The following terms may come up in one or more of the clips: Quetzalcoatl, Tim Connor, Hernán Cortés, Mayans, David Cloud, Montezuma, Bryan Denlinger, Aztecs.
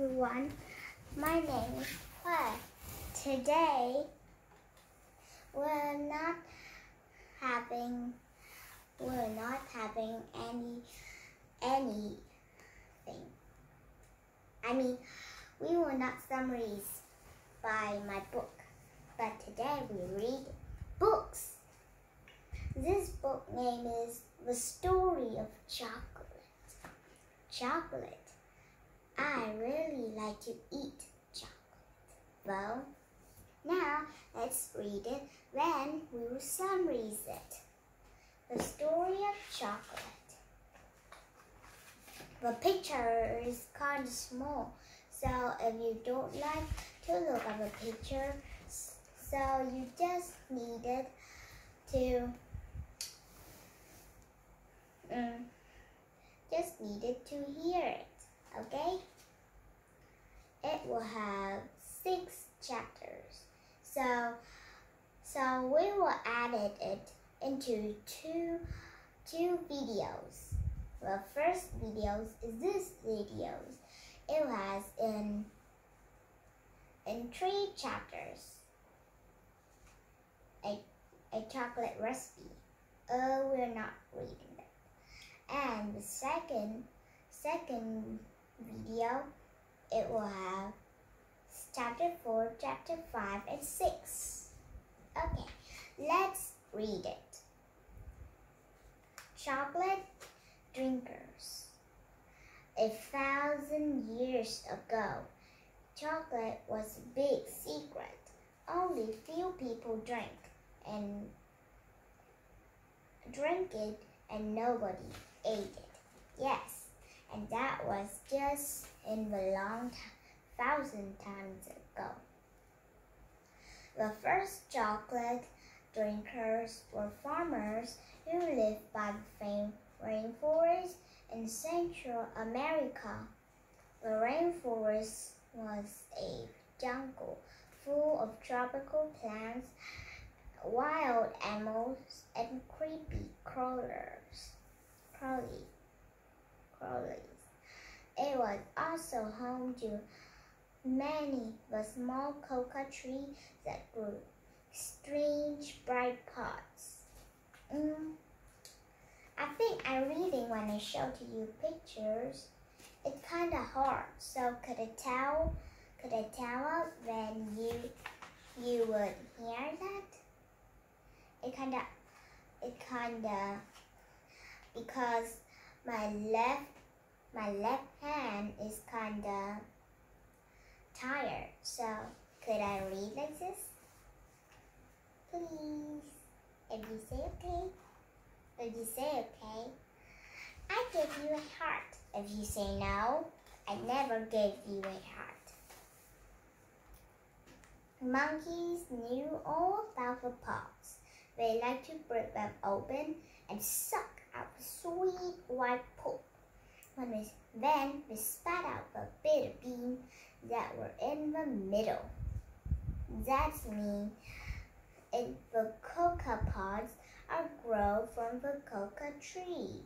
everyone, my name is Claire. Today we're not having anything. I mean, we will not summaries by my book, but today we read books. This book name is The Story of Chocolate. Chocolate. I really like to eat chocolate. Well, now let's read it, then we will summarize it. The Story of Chocolate. The picture is kind of small, so if you don't like to look at the picture, so you just needed to hear it, okay? It will have 6 chapters, so we will edit it into two videos. The first video is this video. It has in 3 chapters a chocolate recipe. Oh, we're not reading that. And the second video, it will have chapter 4, chapter 5, and 6. Okay, let's read it. Chocolate drinkers. 1,000 years ago, chocolate was a big secret. Only few people drank it, and nobody ate it. Yes, and that was just in the long time, 1,000 times ago. The first chocolate drinkers were farmers who lived by the rainforest in Central America. The rainforest was a jungle full of tropical plants, wild animals, and creepy crawlies. It was also home to many of the small coca trees that grew strange bright pods. I think I'm reading when I show to you pictures. It's kind of hard, so could I tell when you would hear that? It kinda because my left hand is kinda tired, so could I read like this? Please, if you say okay. If you say okay, I give you a heart. If you say no, I never gave you a heart. Monkeys knew all about the pods. They liked to break them open and suck out the sweet white pulp. Then they spat out the bitter beans that were in the middle. That means the coca pods are grown from the coca tree.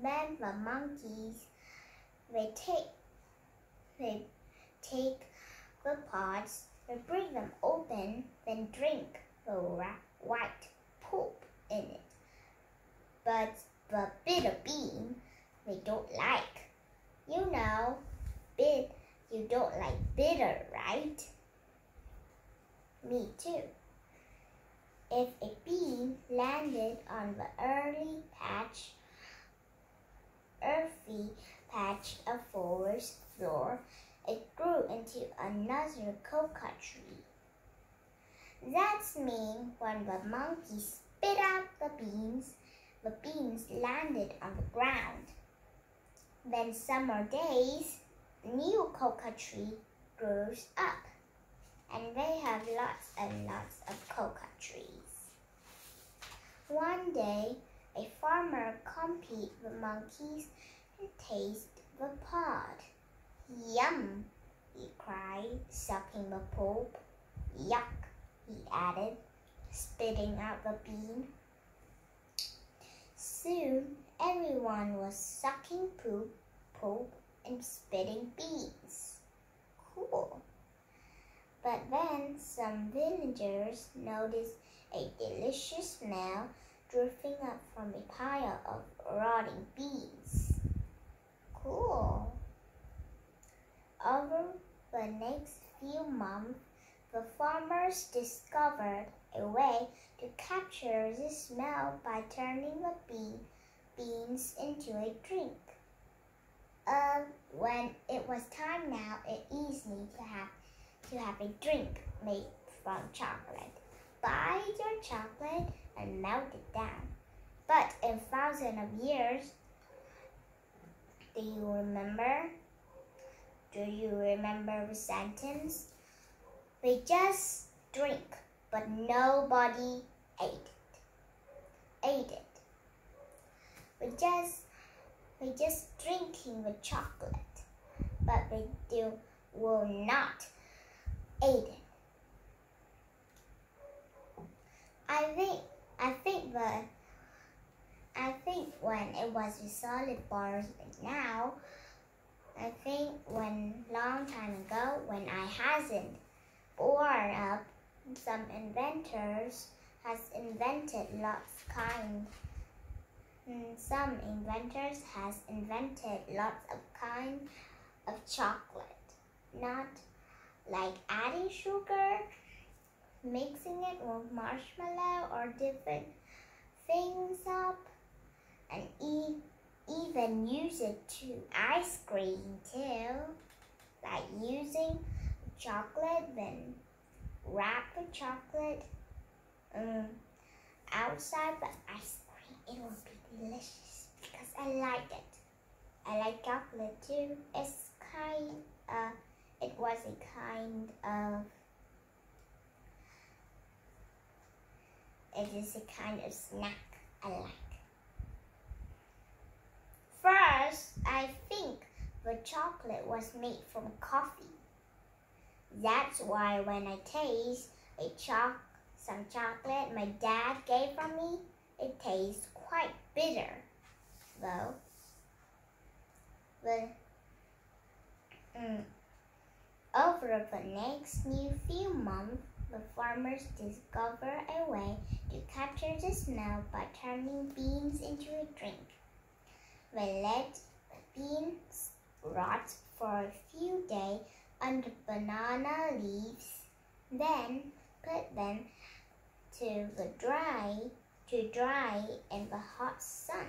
Then the monkeys, they take the pods, they break them open, then drink the white pulp in it. But the bitter bean, they don't like. You know, you don't like bitter, right? Me too. If a bean landed on the earthy patch of forest floor, it grew into another coca tree. That's mean when the monkey spit out the beans landed on the ground. Then summer days, the new coca tree grows up, and they have lots and lots of coca trees. One day, a farmer compete the monkeys and taste the pod. Yum, he cried, sucking the pulp. Yuck, he added, spitting out the bean. Soon, everyone was sucking pulp and spitting beans. cool. But then some villagers noticed a delicious smell drifting up from a pile of rotting bees. Cool. Over the next few months, the farmers discovered a way to capture this smell by turning the beans into a drink. When it was time now, it easy to have a drink made from chocolate. Buy your chocolate and melt it down. But in thousands of years, do you remember? Do you remember the sentence? They just drink, but nobody ate it. We just drinking the chocolate, but we will not eat it. I think when it was with solid bars, but now, I think when long time ago, when I hasn't born up, some inventors has invented lots of kind of chocolate. Not like adding sugar, mixing it with marshmallow or different things up, and even use it to ice cream too. Like using chocolate, then wrap the chocolate outside the ice cream. It will be delicious because I like it. I like chocolate too. It's a kind of snack I like. First, I think the chocolate was made from coffee. That's why when I taste some chocolate my dad gave for me, it tastes quite bitter, though. Over the next few months, the farmers discover a way to capture the smell by turning beans into a drink. They let the beans rot for a few days under banana leaves, then put them to dry in the hot sun.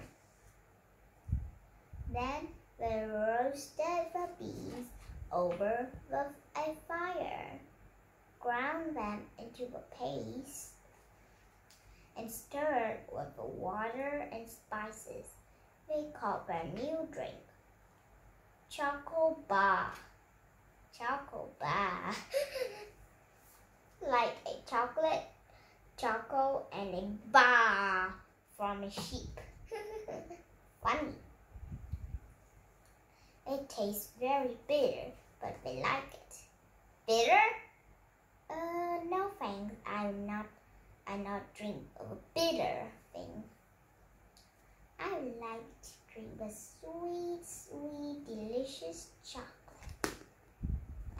Then they roasted the beans over a fire, ground them into a paste, and stirred with the water and spices. They called their new drink Choco bar. Like a chocolate, choco, and a bar from a sheep. Funny. It tastes very bitter, but we like it. Bitter? No thanks. I'm not drink of bitter thing. I like to drink the sweet, sweet, delicious chocolate.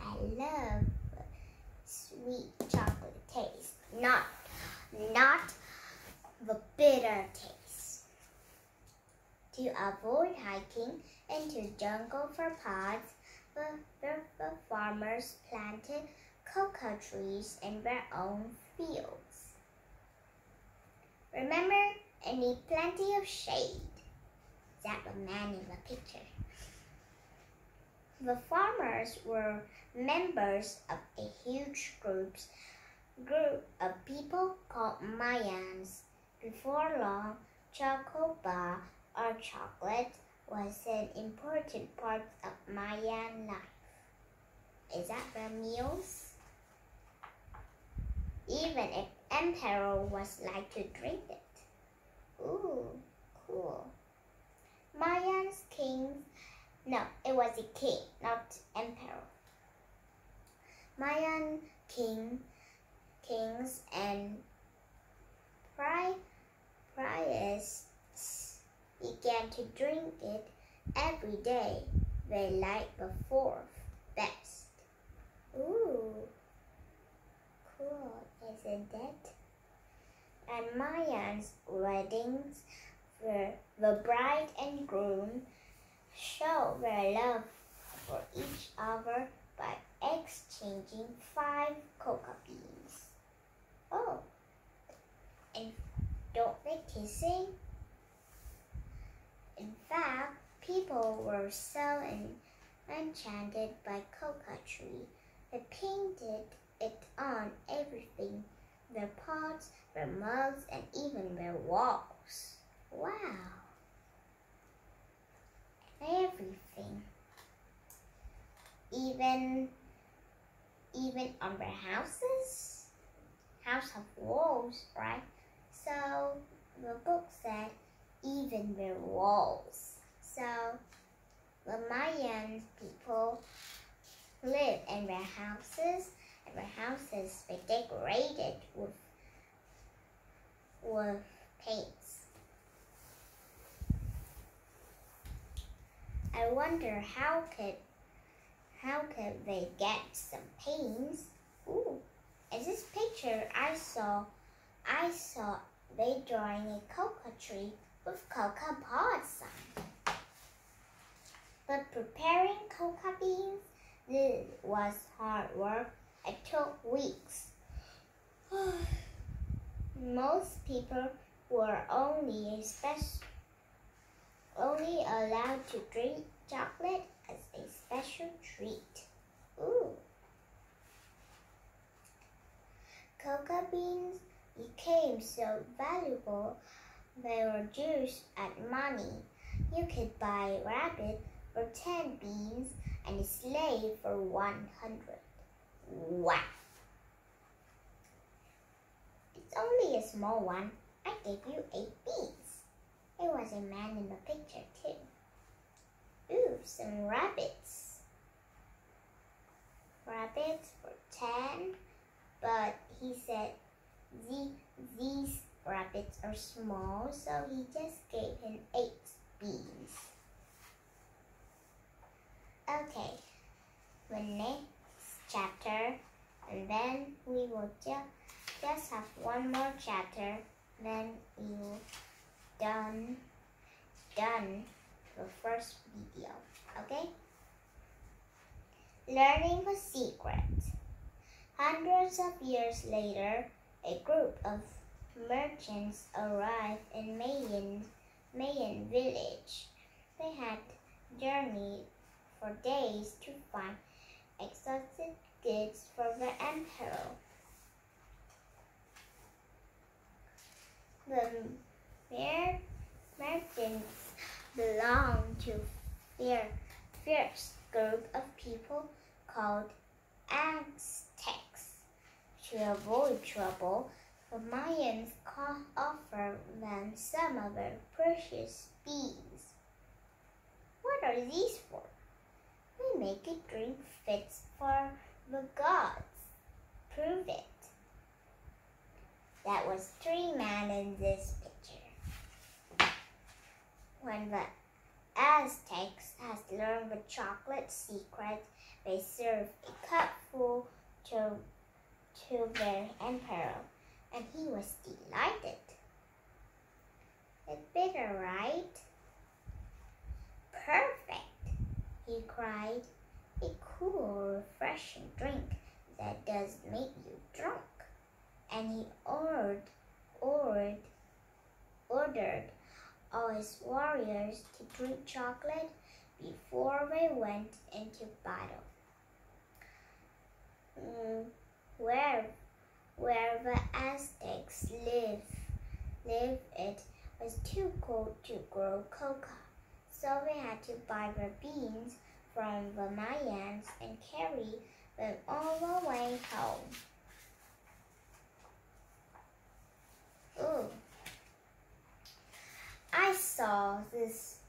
I love sweet chocolate taste, not the bitter taste. To avoid hiking into jungle for pods, the farmers planted cocoa trees in their own fields. Remember, I need plenty of shade. That the man in the picture. The farmers were members of a huge group of people called Mayans. Before long, Choco Bar, or chocolate, was an important part of Mayan life. Is that their meals? Even an emperor was like to drink it. Ooh, cool. Mayan's king. No, it was a king, not emperor. Mayan kings and priests began to drink it every day. They liked the fourth best. did it. And Mayans' weddings the bride and groom show their love for each other by exchanging 5 coca beans. Oh, and don't they kissing? In fact, people were so enchanted by coca tree, they painted it on everything, their pots, their mugs, and even their walls. Wow! Everything. Even on their houses? House have walls, right? So the book said even their walls. So the Mayan people live in their houses, and their houses they decorated with paints. I wonder how could they get some paints? Ooh, in this picture I saw they drawing a coca tree with coca pods on. But preparing coca beans, this was hard work. It took weeks. Most people were only allowed to drink chocolate as a special treat. Ooh. Coca beans became so valuable they were juiced at money. You could buy a rabbit for 10 beans and a slave for 100. Wow! It's only a small one. I gave you 8 beans. It was a man in the picture too. Ooh, some rabbits. Rabbits for 10, but he said these rabbits are small, so he just gave him 8 beans. Okay, the next chapter, and then we will just have one more chapter, then we will done the first video, okay? Learning the secret. Hundreds of years later, a group of merchants arrived in Mayan village. They had journeyed for days to find exotic goods for the emperor. The merchants belonged to a fierce group of people called Aztecs. To avoid trouble, the Mayans offered them some of their precious beans. What are these for? We make a drink fit for the gods. Prove it. That was 3 men in this picture. When the Aztecs has learned the chocolate secret, they served a cupful to their emperor, and he was delighted. It's bitter, right? Perfect, he cried. A cool, refreshing drink that does make you drunk. And he ordered all his warriors to drink chocolate before they went into battle. Where the Aztecs live, it was too cold to grow coca, so they had to buy their beans from the Mayans and carry them all the way home. Ooh. I saw this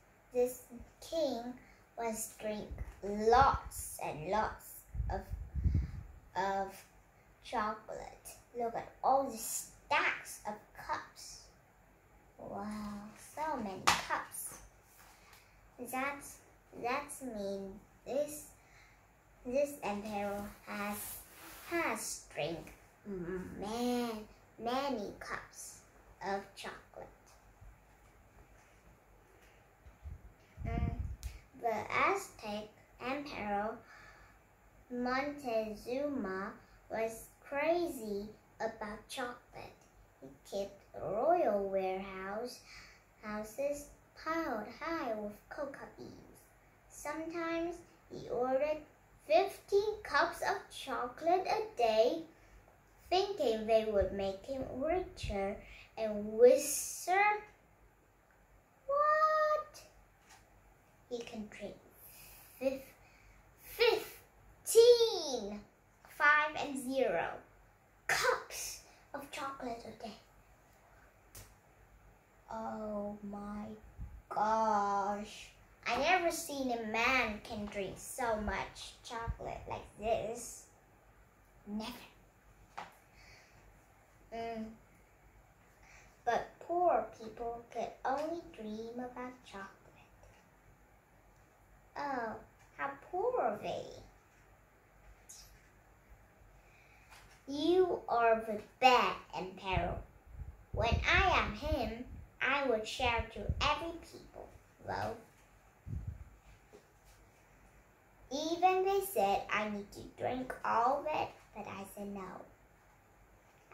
king was drink lots and lots of chocolate. Look at all the stacks of cups. Wow, so many cups. That's mean this emperor has drink many cups of chocolate. The Aztec emperor Montezuma was crazy about chocolate. He kept royal warehouses piled high with coca beans. Sometimes he ordered 15 cups of chocolate a day, thinking they would make him richer and wiser. What? He can drink 15, 5 and 0, cups of chocolate a day. Oh my gosh. I never seen a man can drink so much chocolate like this. Never. But poor people could only dream about chocolate. Oh, how poor are they? You are the bad emperor. When I am him, I would share to every people, though. Even they said I need to drink all of it, but I said no.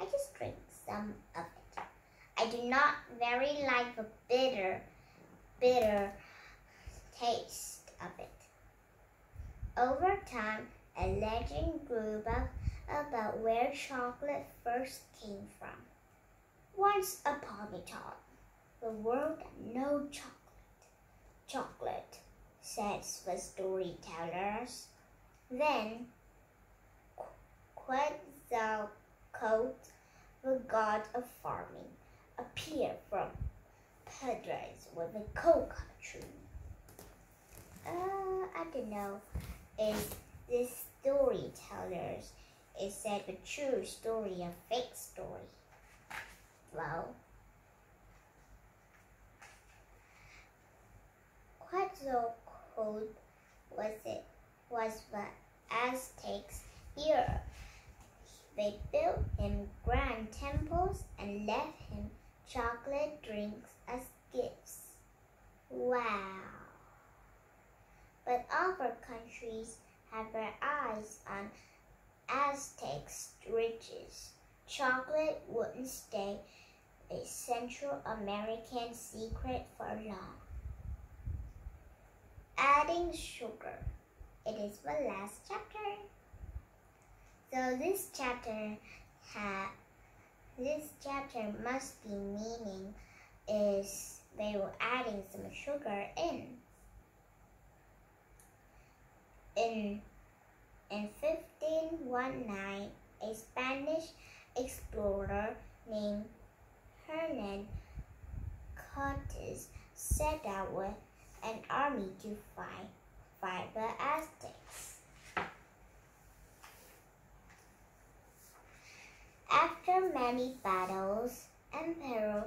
I just drink some of it. I do not very like the bitter taste of it. Over time, a legend grew up about where chocolate first came from. Once upon a time, the world had no chocolate. Chocolate, says the storytellers. Then, Quetzalcoatl, the god of farming, appeared from Padres with a coca tree. I don't know if this storytellers is said a true story or fake story. Well, Quetzalcoatl was the Aztecs' hero. They built him grand temples and left him chocolate drinks as gifts. Wow! But other countries have their eyes on Aztecs' riches. Chocolate wouldn't stay a Central American secret for long. Adding sugar. It is the last chapter. So this chapter must be meaning is they were adding some sugar in 1519, a Spanish explorer named Hernán Cortés set out with an army to fight the Aztecs. After many battles, Emperor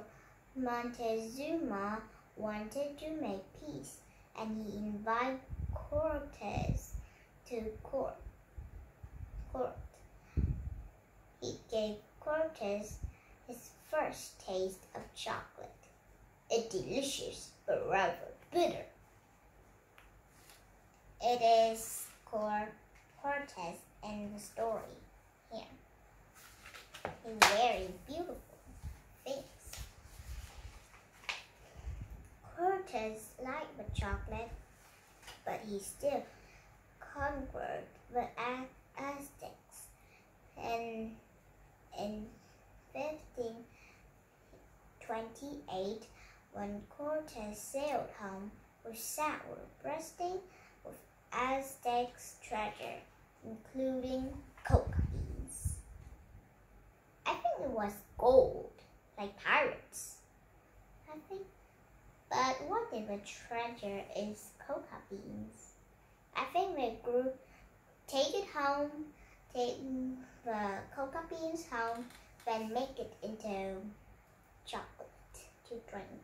Montezuma wanted to make peace, and he invited Cortés to court. He gave Cortés his first taste of chocolate, a delicious but rather bitter. It is Cortés in the story here. Very beautiful things. Cortés liked the chocolate, but he still conquered the Aztecs. And in 1528, when Cortés sailed home, we sat with breasting with Aztecs' treasure, including coca. It was gold, like pirates, I think. But what if the treasure is coca beans? I think they grew, take the coca beans home, then make it into chocolate to drink.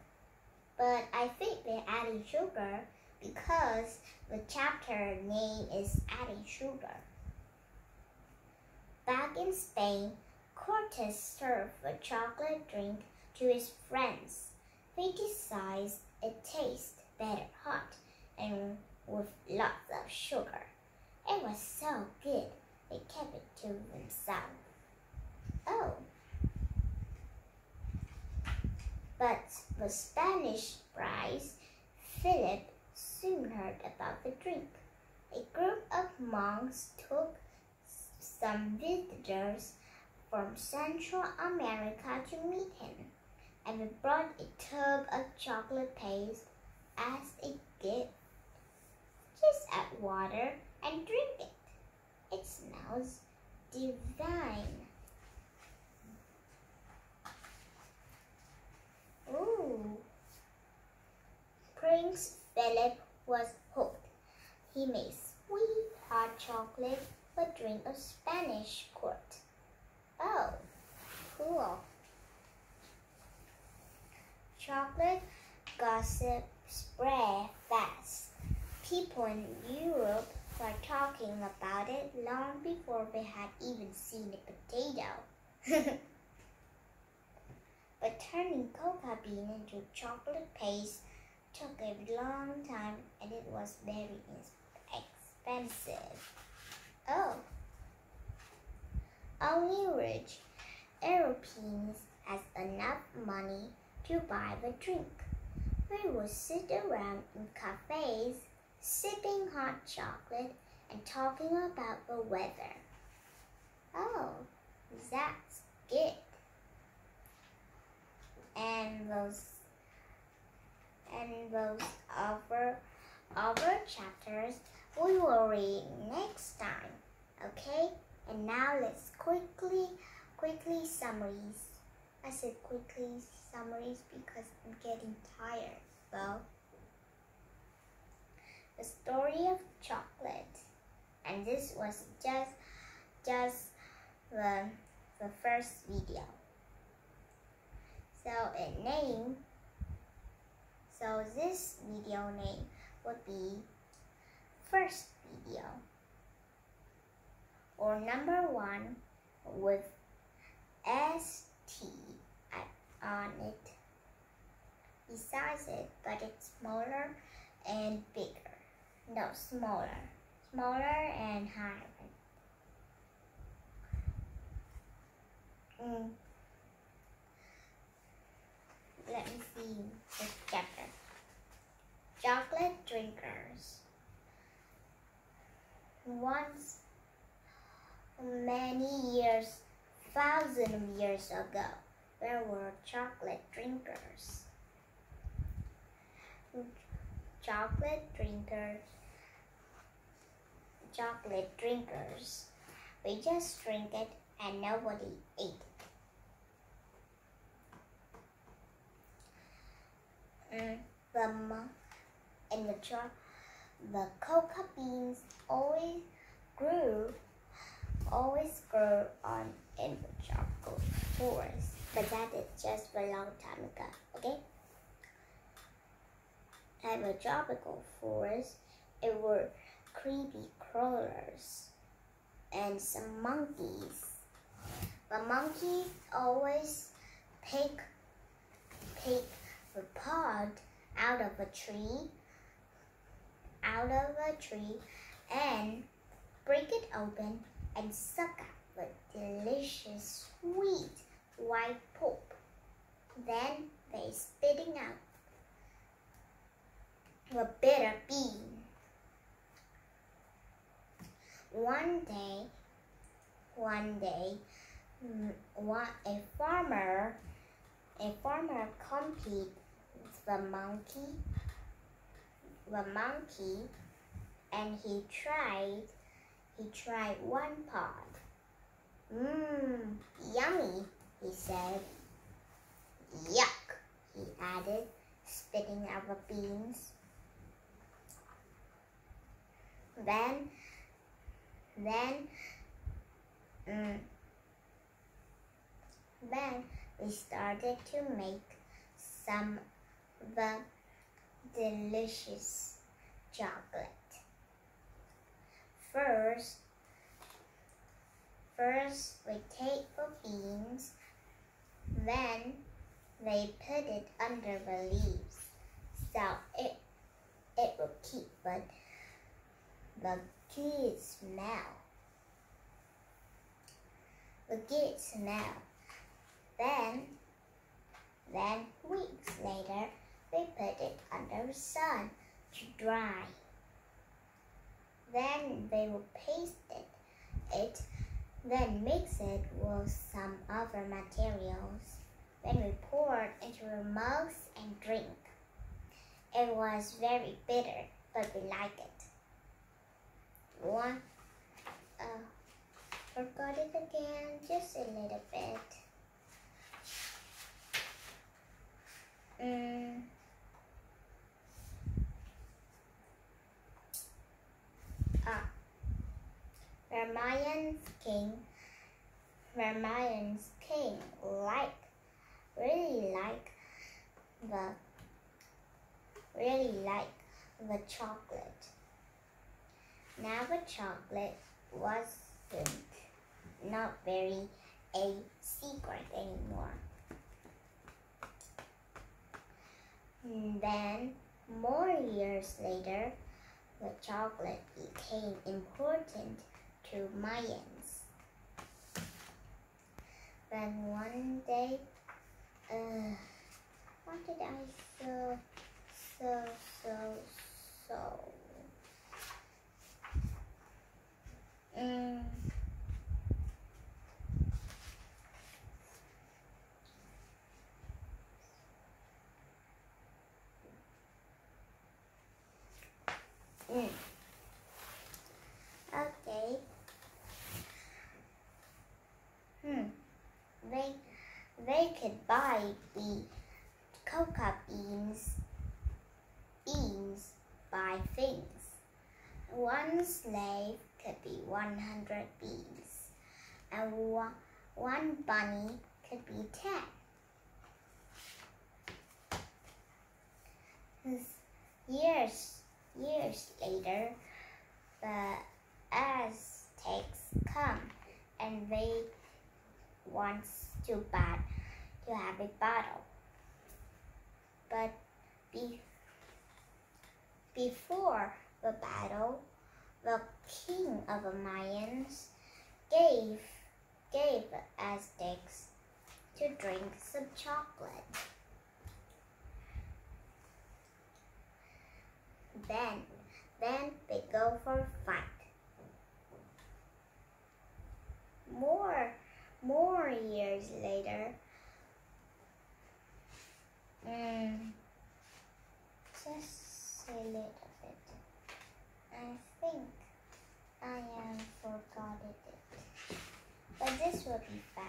But I think they're adding sugar because the chapter name is adding sugar. Back in Spain, Cortés served a chocolate drink to his friends. They decided it tasted better hot and with lots of sugar. It was so good, they kept it to themselves. Oh, but the Spanish prince, Philip, soon heard about the drink. A group of monks took some visitors from Central America to meet him, and they brought a tub of chocolate paste as a gift. Just add water and drink it. It smells divine. Ooh! Prince Philip was hooked. He made sweet hot chocolate with a drink of Spanish court. Oh, cool. Chocolate gossip spread fast. People in Europe were talking about it long before they had even seen the potato. But turning coca bean into chocolate paste took a long time, and it was very expensive. Oh, only rich Europeans had enough money to buy the drink. They would sit around in cafes, sipping hot chocolate and talking about the weather. Oh, that's good. And those other chapters we will read next time. Okay? And now let's quickly summaries. I said quickly summaries because I'm getting tired. Well, the story of chocolate. And this was just the first video. So this video name would be first video, or number 1 with ST on it. Besides it, but it's smaller and bigger. No, smaller and higher. Let me see this chapter. Chocolate drinkers. Once many years, thousands of years ago, there were chocolate drinkers. Chocolate drinkers. We just drink it and nobody ate it. The coca beans always grew on in the chocolate forest, but that is just a long time ago. Okay, and the tropical forest, it were creepy crawlers and some monkeys. The monkeys always pick the pod out of a tree, and break it open and suck out the delicious sweet white pulp. Then they spitting out the bitter bean. One day, a farmer compete the monkey, and he tried one pod. Yummy, he said. Yuck, he added, spitting out the beans. Then we started to make some the delicious chocolate. First first we take the beans, then they put it under the leaves, so it will keep the good smell. The good smell. Then weeks later, we put it under the sun to dry. Then they will paste it, then mix it with some other materials. Then we pour it into our mouths and drink. It was very bitter, but we like it. Forgot it again, just a little bit. Mayans king really liked the chocolate. Now the chocolate wasn't not very a secret anymore. Then more years later, the chocolate became important to Mayans. Then one day, what did I They could buy the coca beans by things. One slave could be 100 beans, and one bunny could be 10. Years later, the Aztecs come, and they want too bad to have a bottle. But before the battle, the king of the Mayans gave the Aztecs to drink some chocolate. Then they go for a fight. More years later, just a little bit. I think I have forgotten it, but this will be fast.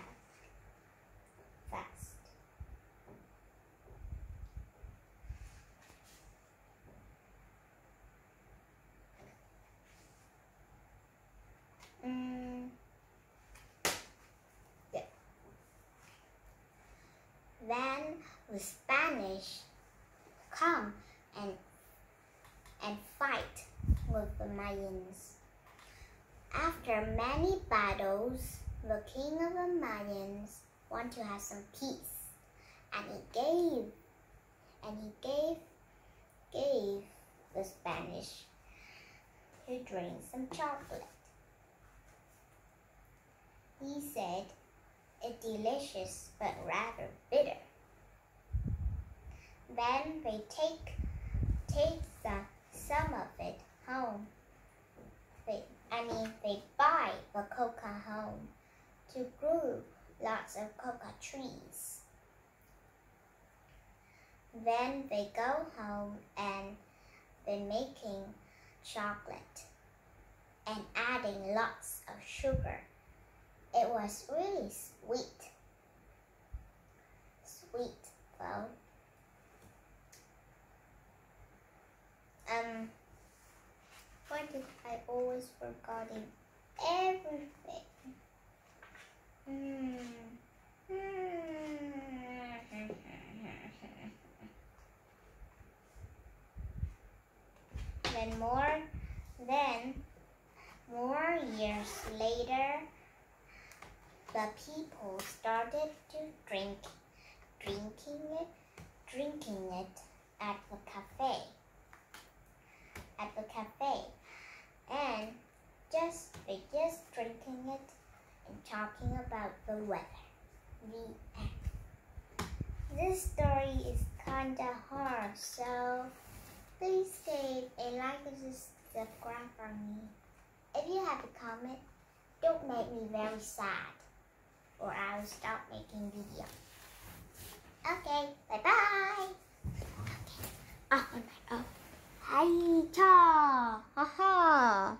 Then the Spanish come and fight with the Mayans. After many battles, the king of the Mayans wanted to have some peace, and he gave the Spanish to drink some chocolate. He said, "It's delicious, but rather bitter." Then they take some of it home. They buy the coca home to grow lots of coca trees. Then they go home and they're making chocolate and adding lots of sugar. It was really sweet though. What did I always forgetting? Everything. Then more years later, the people started to drinking it at the cafe. And they just drinking it and talking about the weather. The end. This story is kinda hard, so please give a like and subscribe for me. If you have a comment, don't make me very sad, or I will stop making videos. Okay, bye-bye. Okay. Oh, hi, cha. Ha ha.